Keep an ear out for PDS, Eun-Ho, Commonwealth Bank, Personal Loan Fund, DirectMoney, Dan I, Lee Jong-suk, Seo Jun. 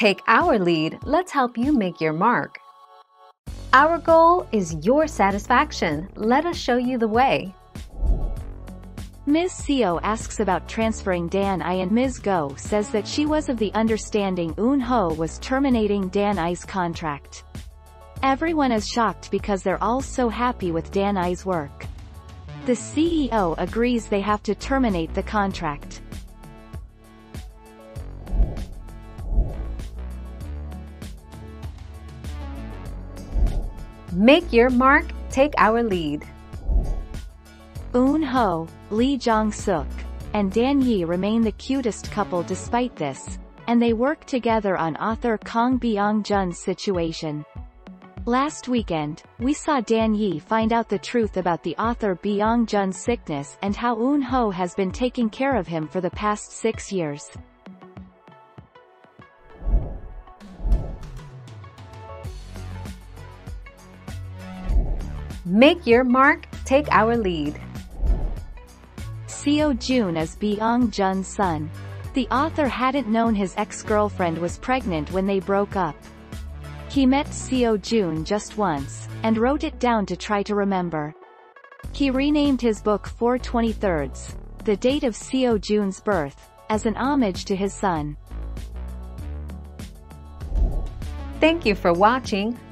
Take our lead, let's help you make your mark. Our goal is your satisfaction. Let us show you the way. Ms. Seo asks about transferring Dan I, and Ms. Go says that she was of the understanding Eun-Ho was terminating Dan I's contract. Everyone is shocked because they're all so happy with Dan I's work. The CEO agrees they have to terminate the contract. Make your mark, take our lead. Eun-Ho, Lee Jong-suk, and Dan I remain the cutest couple despite this, and they work together on author Kang Byung-jun's situation. Last weekend, we saw Dan I find out the truth about the author Byung-jun's sickness and how Eun-Ho has been taking care of him for the past 6 years. Make your mark, take our lead. Seo Jun is Byung-jun's son. The author hadn't known his ex-girlfriend was pregnant when they broke up. He met Seo Jun just once, and wrote it down to try to remember. He renamed his book 4/23, the date of Seo Jun's birth, as an homage to his son. Thank you for watching.